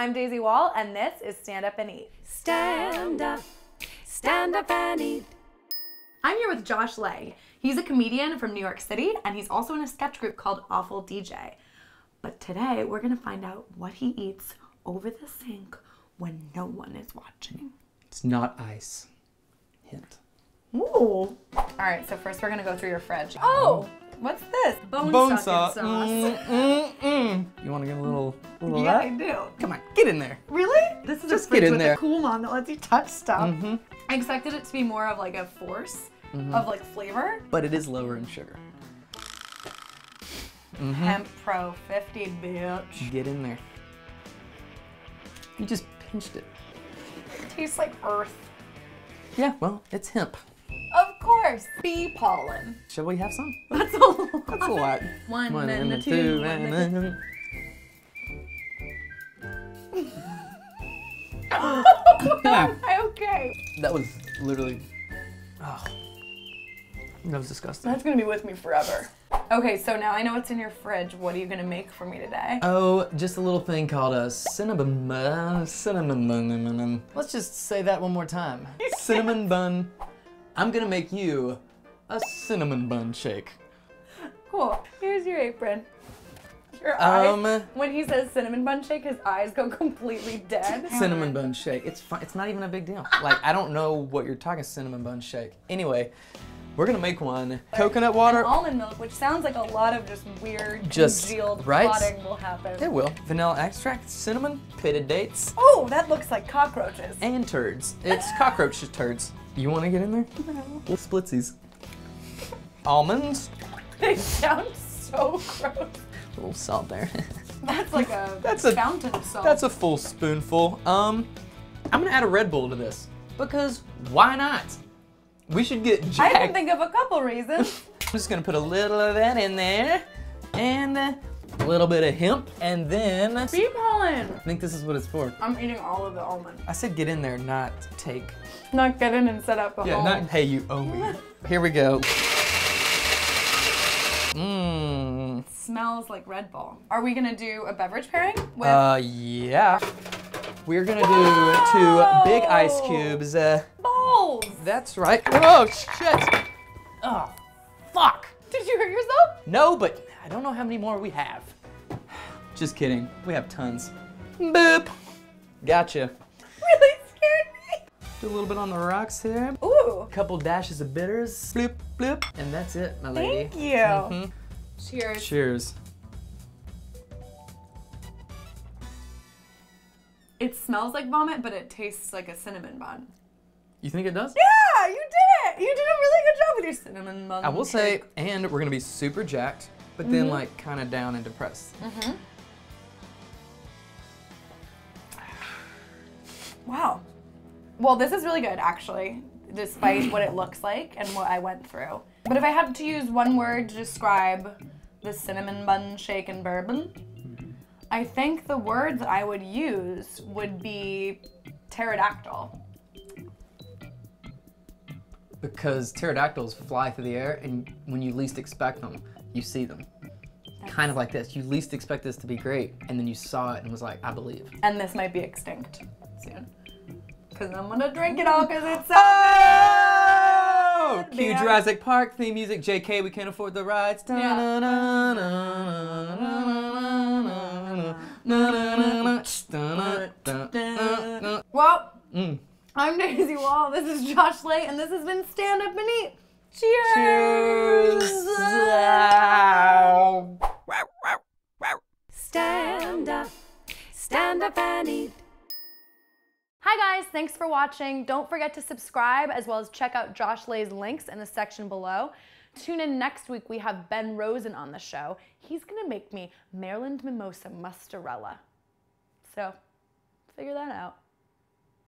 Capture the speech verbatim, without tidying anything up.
I'm Daisy Wall, and this is Stand Up and Eat. Stand up, stand up and eat. I'm here with Josh Lay. He's a comedian from New York City, and he's also in a sketch group called Awful D J. But today, we're gonna find out what he eats over the sink when no one is watching. It's not ice. Hint. Ooh. All right, so first we're gonna go through your fridge. Oh, what's this? Bone, Bone sucking sauce. Mm, mm, mm. You wanna get a little, a little yeah, of that? Yeah, I do. Come on, get in there. Really? This is just a fridge get in with there. A cool mom that lets you touch stuff. Mm-hmm. I expected it to be more of like a force mm-hmm. of like flavor. But it is lower in sugar. Mm-hmm. Hemp Pro fifty Bitch. Get in there. You just pinched it. It tastes like earth. Yeah, well, it's hemp. Of course. Bee pollen. Shall we have some? That's a lot. That's a lot. One, one and, and a two, two and a two. Oh, yeah. Okay. That was literally, oh, that was disgusting. That's gonna be with me forever. Okay, so now I know what's in your fridge. What are you gonna make for me today? Oh, just a little thing called a cinnamon bun. Cinnamon bun. Let's just say that one more time. Cinnamon bun. I'm gonna make you a cinnamon bun shake. Cool. Here's your apron. Your um, eyes. When he says cinnamon bun shake, his eyes go completely dead. Cinnamon bun shake. It's fun. It's not even a big deal. Like, I don't know what you're talking cinnamon bun shake. Anyway. We're gonna make one. Coconut water. And almond milk, which sounds like a lot of just weird, just, congealed right? plotting will happen. It will. Vanilla extract, cinnamon, pitted dates. Oh, that looks like cockroaches. And turds. It's cockroach turds. You wanna get in there? No. Little splitsies. Almonds. They sound so gross. A little salt there. That's like a that's fountain a, of salt. That's a full spoonful. Um, I'm gonna add a Red Bull to this, because why not? We should get jacked. I can think of a couple reasons. I'm just gonna put a little of that in there, and a little bit of hemp, and then... bee pollen! I think this is what it's for. I'm eating all of the almond. I said get in there, not take. Not get in and set up a yeah, home. Yeah, not, hey, you owe me. Here we go. Mmm. Smells like Red Bull. Are we gonna do a beverage pairing with... Uh, yeah. We're gonna Whoa! do two big ice cubes. Uh, That's right. Oh, shit. Oh, fuck. Did you hurt yourself? No, but I don't know how many more we have. Just kidding. We have tons. Boop. Gotcha. Really scared me. Do a little bit on the rocks here. Ooh. Couple dashes of bitters. Bloop, bloop. And that's it, my lady. Thank you. Mm-hmm. Cheers. Cheers. It smells like vomit, but it tastes like a cinnamon bun. You think it does? Yeah, you did it! You did a really good job with your cinnamon bun. I will say, and we're gonna be super jacked, but mm-hmm. then like kinda down and depressed. Mm-hmm. Wow. Well, this is really good actually, despite what it looks like and what I went through. But if I had to use one word to describe the cinnamon bun shake and bourbon, mm-hmm. I think the word that I would use would be pterodactyl. Because pterodactyls fly through the air, and when you least expect them, you see them. That's kind of like this. You least expect this to be great, and then you saw it and was like, I believe. And this might be extinct soon. Because I'm gonna drink it all because it's so oh! Cue yeah. Jurassic Park theme music. J K, we can't afford the rides. Yeah. Well. Mm. I'm Daisy Wall, this is Josh Lay, and this has been Stand Up and Eat. Cheers! Cheers. Stand up, stand up and eat. Hi guys, thanks for watching. Don't forget to subscribe as well as check out Josh Lay's links in the section below. Tune in next week, we have Ben Rosen on the show. He's gonna make me Maryland Mimosa Mustarella. So, figure that out.